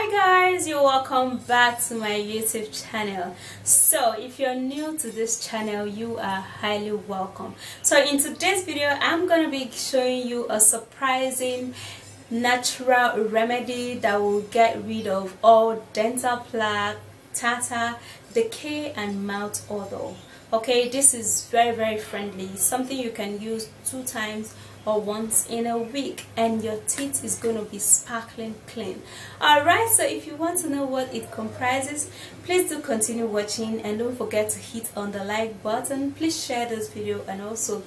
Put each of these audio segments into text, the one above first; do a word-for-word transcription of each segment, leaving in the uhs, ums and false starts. Hi guys, you're welcome back to my YouTube channel. So if you're new to this channel, you are highly welcome. So in today's video, I'm gonna be showing you a surprising natural remedy that will get rid of all dental plaque, tartar, decay and mouth odor. Okay, this is very very friendly, something you can use two times or once in a week and your teeth is going to be sparkling clean. Alright, so if you want to know what it comprises, please do continue watching and don't forget to hit on the like button. Please share this video and also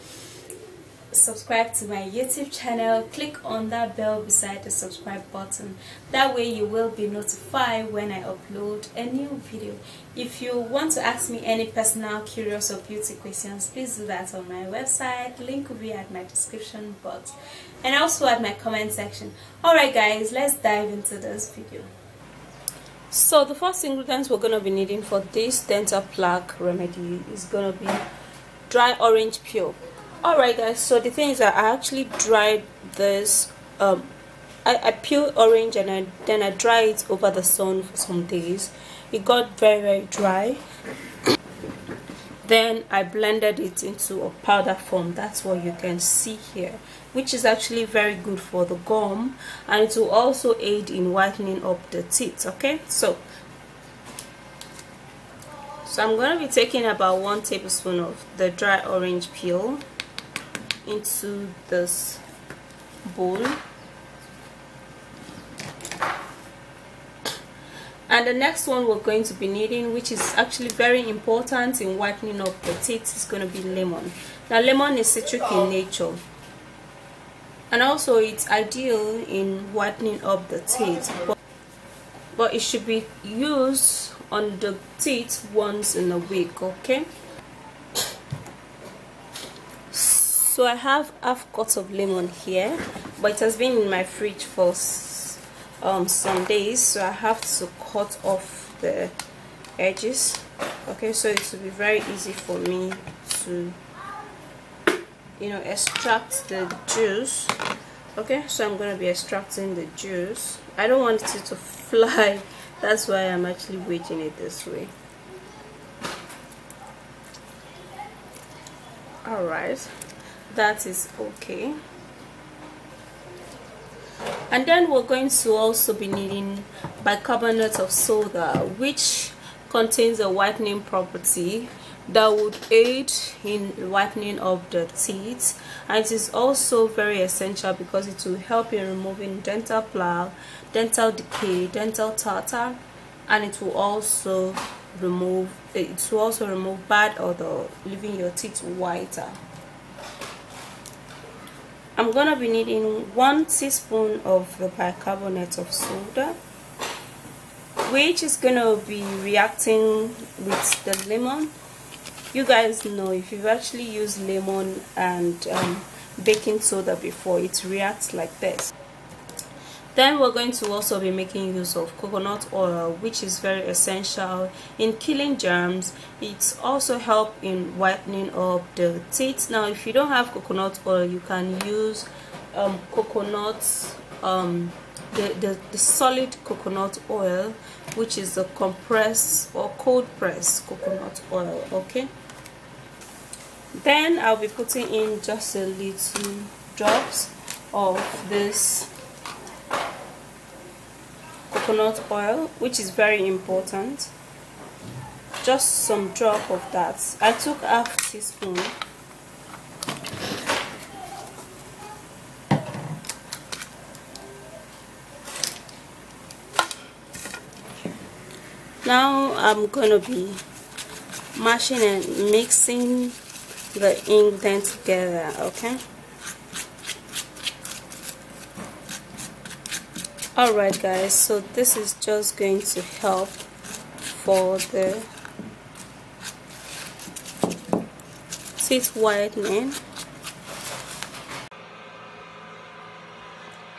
subscribe to my YouTube channel. Click on that bell beside the subscribe button, that way you will be notified when I upload a new video. If you want to ask me any personal, curious or beauty questions, please do that on my website. Link will be at my description box and also at my comment section. Alright guys, let's dive into this video. So the first ingredients we're going to be needing for this dental plaque remedy is going to be dry orange peel. Alright guys, so the thing is that I actually dried this, um, I, I peeled orange and I, then I dried it over the sun for some days. It got very very dry. Then I blended it into a powder form, that's what you can see here, which is actually very good for the gum and it will also aid in whitening up the teeth, okay? So, so I'm going to be taking about one tablespoon of the dry orange peel into this bowl, and the next one we're going to be needing, which is actually very important in whitening up the teeth, is going to be lemon. Now lemon is citric in nature and also it's ideal in whitening up the teeth, but, but it should be used on the teeth once in a week, okay? So I have half cup of lemon here, but it has been in my fridge for um, some days, so I have to cut off the edges, okay? So it will be very easy for me to, you know, extract the juice, okay? So I'm going to be extracting the juice. I don't want it to fly, that's why I'm actually weighing it this way. Alright, that is okay. And then we're going to also be needing bicarbonate of soda, which contains a whitening property that would aid in whitening of the teeth, and it is also very essential because it will help in removing dental plaque, dental decay, dental tartar, and it will also remove it will also remove bad odor, leaving your teeth whiter. I'm gonna be needing one teaspoon of the bicarbonate of soda, which is gonna be reacting with the lemon. You guys know, if you've actually used lemon and um, baking soda before, it reacts like this. Then we're going to also be making use of coconut oil, which is very essential in killing germs. It's also help in whitening up the teeth. Now if you don't have coconut oil, you can use um, coconut, um, the, the, the solid coconut oil, which is the compressed or cold pressed coconut oil, okay? Then I'll be putting in just a little drops of this coconut oil, which is very important. Just some drop of that. I took half teaspoon. Now I'm gonna be mashing and mixing the ingredients together, okay? Alright guys, so this is just going to help for the teeth whitening.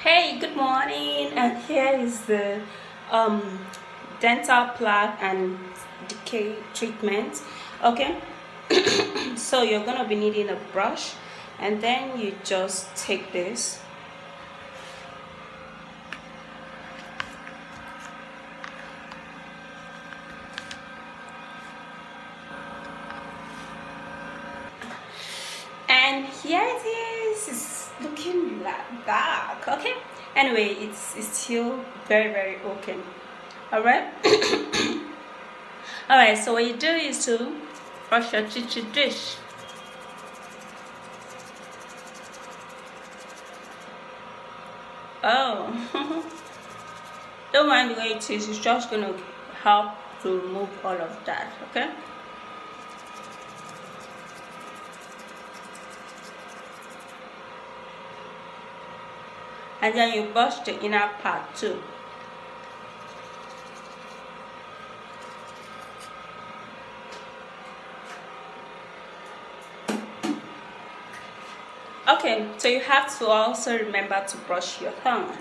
Hey, good morning, and here is the um, dental plaque and decay treatment, okay? So you're gonna be needing a brush, and then you just take this yeah, it is. It's looking like dark. Okay. Anyway, it's, it's still very very okay. All right. All right. So what you do is to brush your chichi dish. Oh, don't mind the way it is. It's just gonna help to remove all of that. Okay. And then you brush the inner part too. Okay, so you have to also remember to brush your thumb.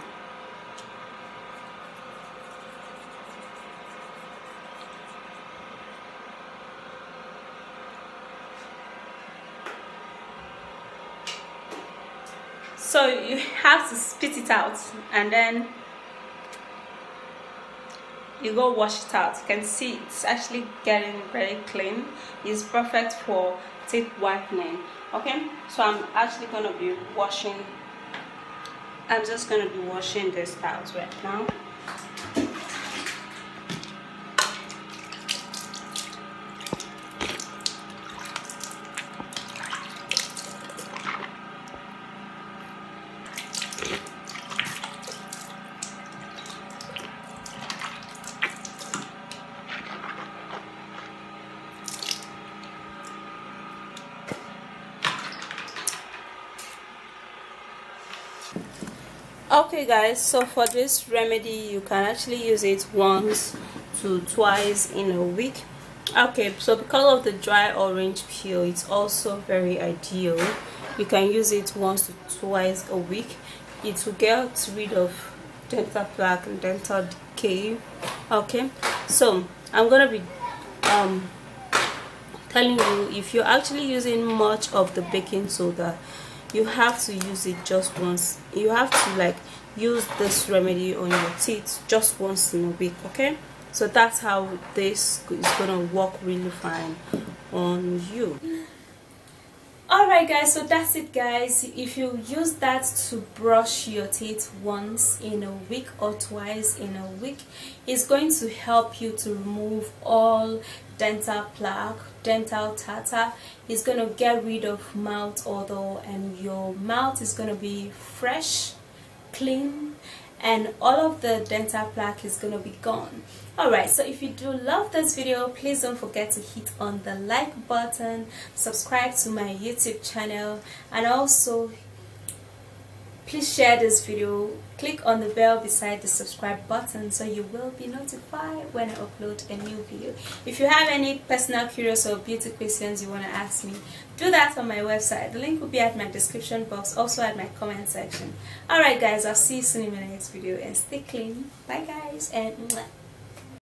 So you have to spit it out and then you go wash it out. You can see it's actually getting very clean. It's perfect for teeth whitening. Okay, so I'm actually going to be washing. I'm just going to be washing this out right now. Okay guys, so for this remedy you can actually use it once to twice in a week. Okay, so because of the dry orange peel, it's also very ideal. You can use it once to twice a week. It will get rid of dental plaque and dental decay. Okay, so I'm gonna be um telling you, if you're actually using much of the baking soda, you have to use it just once. You have to like use this remedy on your teeth just once in a week. Okay, so that's how this is gonna work really fine on you. Alright guys, so that's it guys. If you use that to brush your teeth once in a week or twice in a week, it's going to help you to remove all dental plaque, dental tartar. It's going to get rid of mouth odor and your mouth is going to be fresh, clean, and all of the dental plaque is going to be gone. Alright, so if you do love this video, please don't forget to hit on the like button, subscribe to my YouTube channel, and also please share this video, click on the bell beside the subscribe button so you will be notified when I upload a new video. If you have any personal curious or beauty questions you want to ask me, do that on my website. The link will be at my description box, also at my comment section. Alright guys, I'll see you soon in my next video and stay clean. Bye guys and mwah.